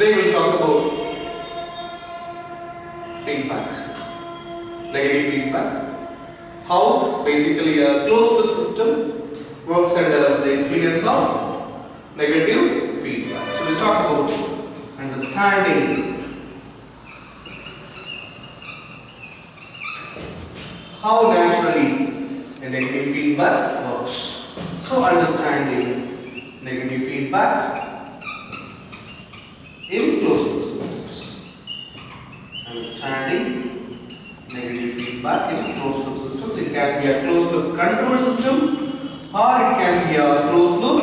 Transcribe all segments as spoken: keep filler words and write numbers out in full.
Today we will talk about feedback, negative feedback. How basically a closed-loop system works under the influence of negative feedback. So we will talk about understanding how naturally a negative feedback works. So understanding negative feedback in closed-loop systems. Understanding negative feedback in closed-loop systems. It can be a closed-loop control system or it can be a closed-loop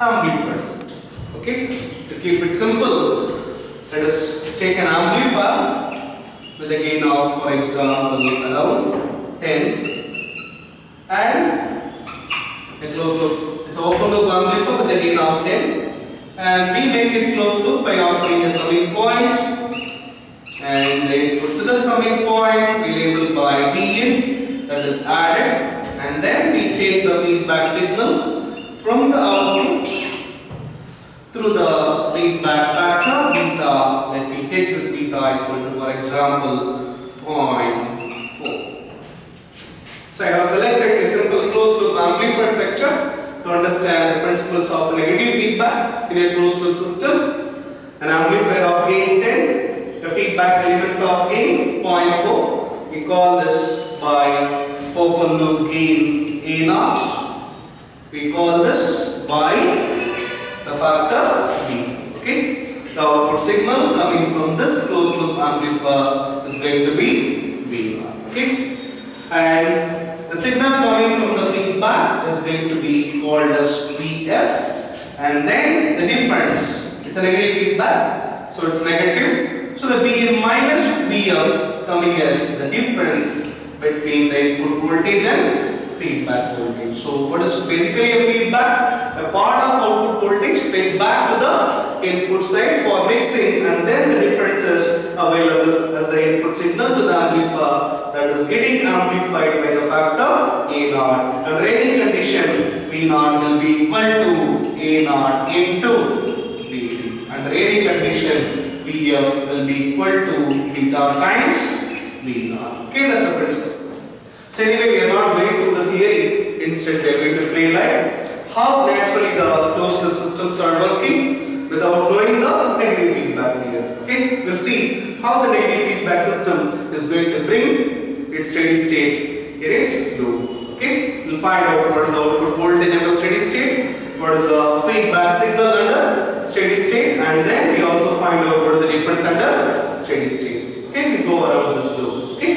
amplifier system. Okay? To keep it simple, let us take an amplifier with a gain of, for example, around ten, and a closed-loop, it's an open-loop amplifier with a gain of ten. And we make it closed loop by offering a summing point, and the input to the summing point we label by Vin, that is added, and then we take the feedback signal from the output through the feedback factor beta. Let me take this beta equal to, for example, zero point four. So I have selected a simple closed loop amplifier sector to understand the principles of negative feedback in a closed loop system. An amplifier of gain ten, a feedback element of gain zero point four. We call this by open loop gain A zero. We call this by the factor B. Okay? The output signal coming from this closed loop amplifier is going to be V one. Okay? And the signal coming from the feedback is going to be called as V F, and then the difference, it's a negative feedback, so it's negative. So the V F minus V F coming as the difference between the input voltage and feedback voltage. So what is basically a feedback? A part of output voltage fed back to the input side for mixing, and then the difference is available as the input signal to the amplifier, that is getting amplified by the factor A zero. Under any condition, V zero will be equal to A zero into V T. Under any condition, V F will be equal to beta times V zero. Okay, that's a principle. So anyway, we are not going through the theory. Instead, we are going to play like how naturally the closed loop systems are working without knowing the negative feedback here. Okay, we'll see how the negative feedback system is going to bring its steady state in its loop. Okay, we'll find out what is the output voltage under steady state, what is the feedback signal under steady state, and then we also find out what is the difference under steady state. Okay, we go around this loop. Okay,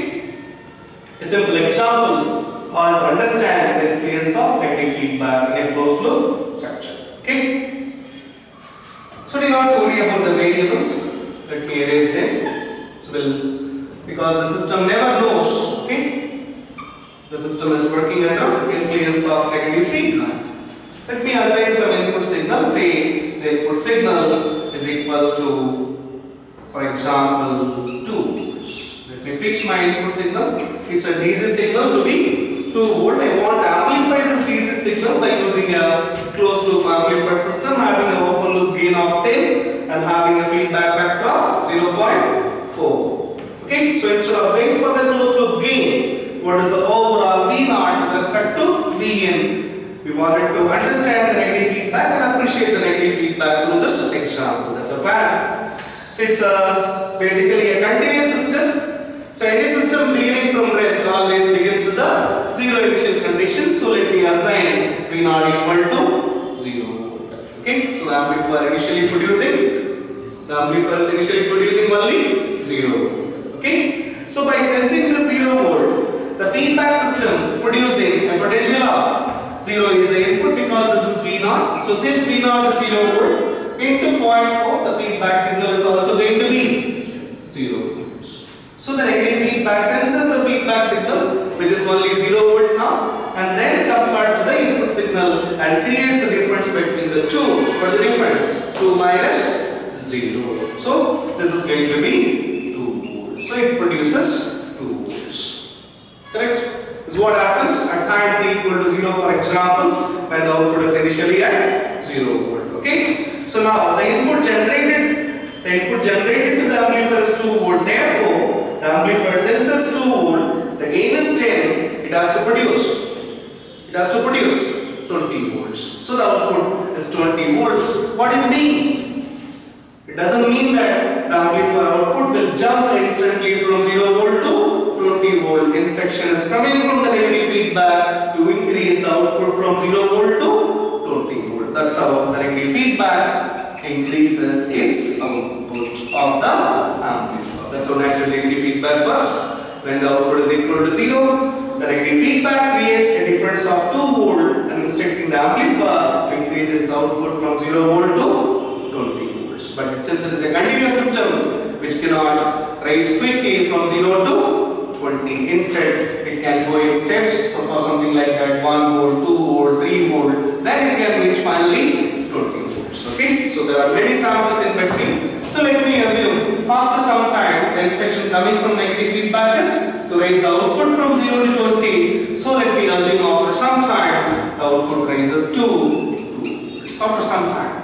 a simple example or to understand the influence of negative feedback in a closed loop structure. Okay, so do not worry about the variables. Let me erase them. So we'll because the system never knows, okay? The system is working under influence of negative feedback. Let me assign some input signal. Say the input signal is equal to, for example, two volts. Let me fix my input signal. It's a D C signal to be two volts. I want to amplify this D C signal by using a closed loop amplifier system, having an open loop gain of ten and having a feedback factor of zero point four. Okay, so instead of waiting for the closed loop gain, what is the overall V zero with respect to Vn? We wanted to understand the negative feedback and appreciate the negative feedback through this example. That's a plan. So it's a, basically a continuous system. So any system beginning from rest always begins with the zero initial condition. So let me assign V zero equal to zero volt. Okay, so the amplifier initially producing, the amplifier is initially producing only zero. Okay, so by sensing the zero volt, the feedback system producing a potential of zero is the input because this is V zero. So since V zero is zero volt, into zero point four, the feedback signal is also going to be zero volts. So the negative feedback senses the feedback signal, which is only zero volt now, and then compares to the input signal and creates a difference between the two. What is the difference? two minus zero. So this is going to be, so it produces two volts. Correct? This is what happens at time t equal to zero, for example, when the output is initially at zero volt. Okay? So now the input generated The input generated to the amplifier is two volts. Therefore, the amplifier senses two volts. The gain is ten. It has to produce. It has to produce twenty volts. So the output is twenty volts. What it means? It doesn't mean that the amplifier output will jump instantly from zero volt to twenty volt. Instruction is coming from the negative feedback to increase the output from zero volt to twenty volt. That's how the negative feedback increases its output of the amplifier. That's how natural negative feedback works. When the output is equal to zero, the negative feedback creates a difference of two volt and instructing the amplifier to increase its output from zero volt to twenty volt. But since it is a continuous system which cannot rise quickly from zero to twenty, instead it can go in steps. So for something like that, one volt, two volt, three volt, then it can reach finally twenty volts. Okay, so there are many samples in between. So let me assume after some time the instruction coming from negative feedback is to raise the output from zero to twenty. So let me assume after some time the output rises to two volts. After some time.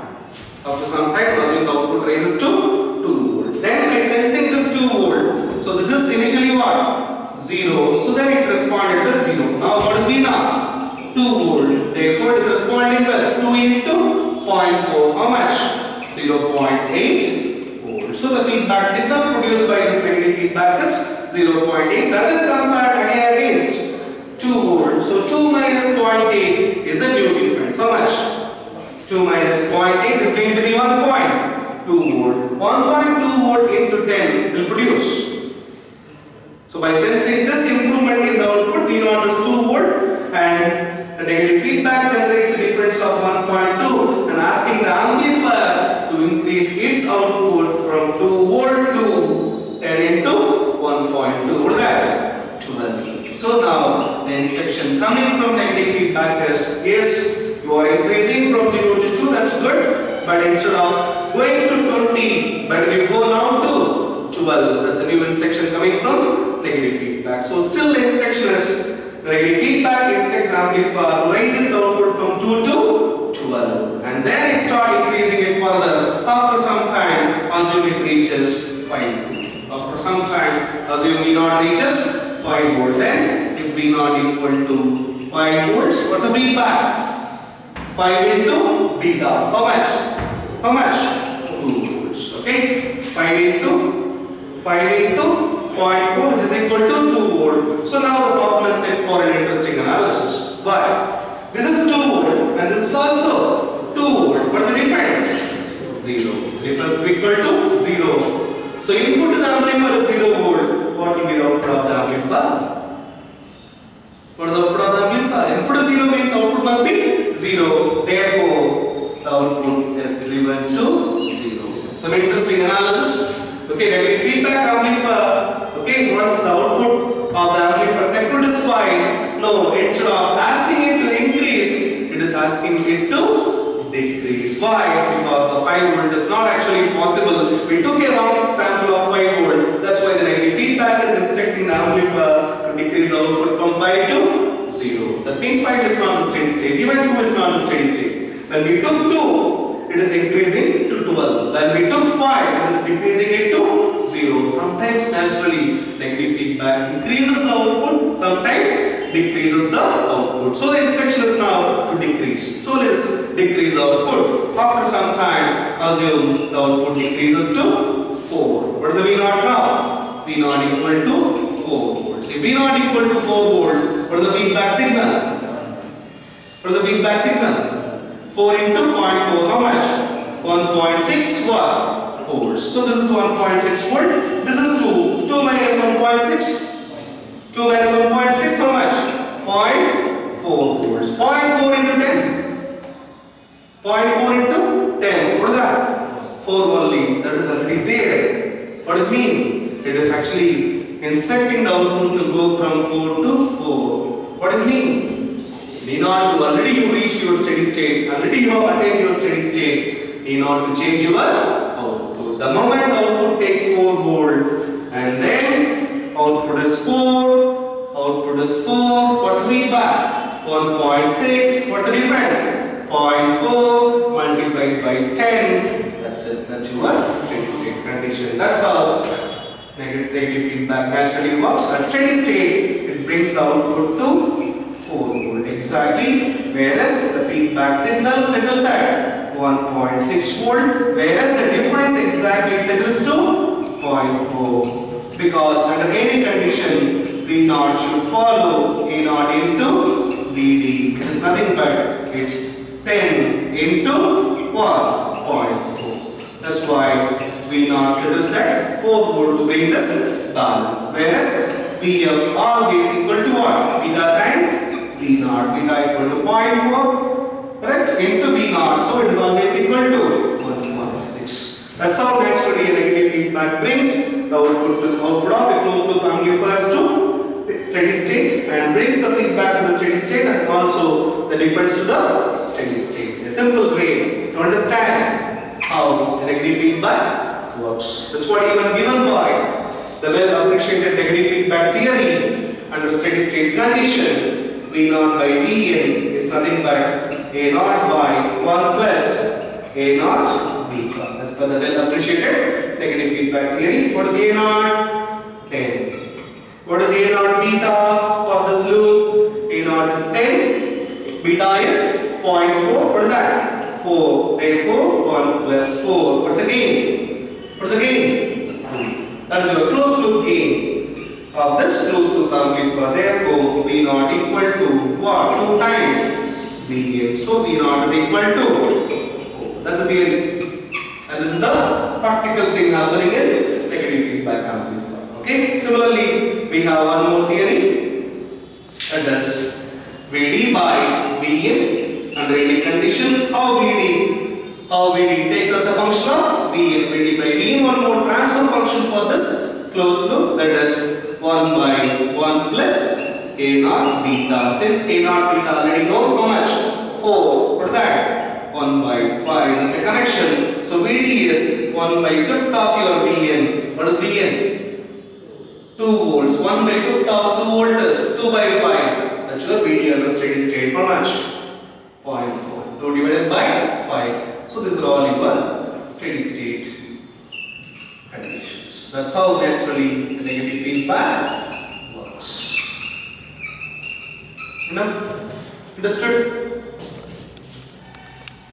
After some time, the output rises to two volt. Then by sensing this two volt, so this is initially what? zero. So then it responded with zero. Now what is V naught? two volt. Therefore it is responding with two into zero point four. How much? zero point eight volt. So the feedback signal produced by this negative feedback is zero point eight. That is compared again against two volt. So two minus zero point eight is a new difference. How much? two minus zero point eight is going to be one point two volt. one point two volt into ten will produce. So by sensing this improvement in the output, V zero is two volt and the negative feedback generates a difference of one point two and asking the amplifier to increase its output from two volt to ten into one point two. What is that? twelve. So now the instruction coming from negative feedback is yes. You are increasing from zero to two, that's good, but instead of going to twenty, but you go now to twelve. That's a new instruction coming from negative feedback. So still the instruction is the negative feedback instructs amplifier to raise its output from two to twelve, and then it starts increasing it further. After some time, assume it reaches five volt. After some time, assume V zero reaches five volt. Then if V zero equal to five volts, what's the feedback? five into beta. How much? How much? two volts. Okay. five into zero point four, which is equal to two volt. So now the problem is set for an interesting analysis. Why? This is two volt and this is also two volt. What's the difference? zero. Difference is equal to zero. So input to the amplifier is zero volt. What will be the output of the amplifier? What is the output of the amplifier? Input is zero means output must be zero. Therefore, the output is delivered to zero. Some interesting analysis. Okay, negative feedback amplifier. Okay, once the output of the amplifier circuit is five, no, instead of asking it to increase, it is asking it to decrease. Why? Because the five volt is not actually possible. We took a wrong sample of five volt. That's why the negative feedback is instructing the amplifier decrease output from five to zero. That means five is not the steady state. Even two is not the steady state. When we took two, it is increasing to twelve. When we took five, it is decreasing it to zero. Sometimes naturally negative feedback increases the output, sometimes decreases the output. So the instruction is now to decrease. So let us decrease the output. After some time, assume the output decreases to four. What is the V zero now? V zero equal to four volts. If V zero equal to four volts, what is the feedback signal? What is the feedback signal? four into zero point four, how much? one point six what? Volts. So this is one point six volt. This is two. two minus one point six. two minus one point six, how much? zero point four volts. zero point four into ten. zero point four into ten. What is that? four only. That is already there. What does it mean? It is actually instructing the output to go from four to four. What it means? V zero to already you reach your steady state, already you have attained your steady state, V zero to change your output. The moment output takes four volt and then output is four, output is four, what's feedback? one point six, what's the difference? zero point four multiplied by ten. That's it. That's your steady state condition. That's how negative negative feedback naturally works. At steady state, it brings the output to four volt exactly, whereas the feedback signal settles at one point six volt, whereas the difference exactly settles to zero point four, because under any condition V zero should follow A zero into V D, which is nothing but it's ten into one point four. That's why V zero settles at four volt to bring this balance, whereas V F always equal to what? Beta times V zero, beta equal to zero point four, correct, into V zero, so it is always equal to one point six. That's how naturally a negative feedback brings the output to output of a closed loop amplifier to steady state, and brings the feedback to the steady state and also the difference to the steady state. A simple way to understand how the negative feedback works. That's what even given by the well appreciated negative feedback theory. Under steady state condition, V zero by Vn is nothing but A zero by one plus A zero beta. As per the well appreciated negative feedback theory, what is A zero? ten. What is A zero beta for this loop? A zero is ten, beta is zero point four. What is that? four. Therefore, one plus four. What's the gain? What's the gain? That is your closed loop gain of this closed loop amplifier. Therefore, V zero equal to what? two times Vn. So, V zero is equal to four. That's the theory. And this is the practical thing happening in negative feedback amplifier. Okay? Similarly, we have one more theory. That is Vd by Vn under any condition. How Vd? How Vd takes as a function of Vn. Vd by Vn, one more transfer function for this closed loop, that is one by one plus A zero beta. Since A zero beta already known how much? four. What's that? one by five. That's a connection. So Vd is one by fifth of your Vn. What is Vn? two volts. one by fifth of two volts is two by five. That's your Vd under steady state. How much? zero point four. two divided by five. So these are all your steady state conditions. That's how naturally the negative feedback works. Enough? Understood?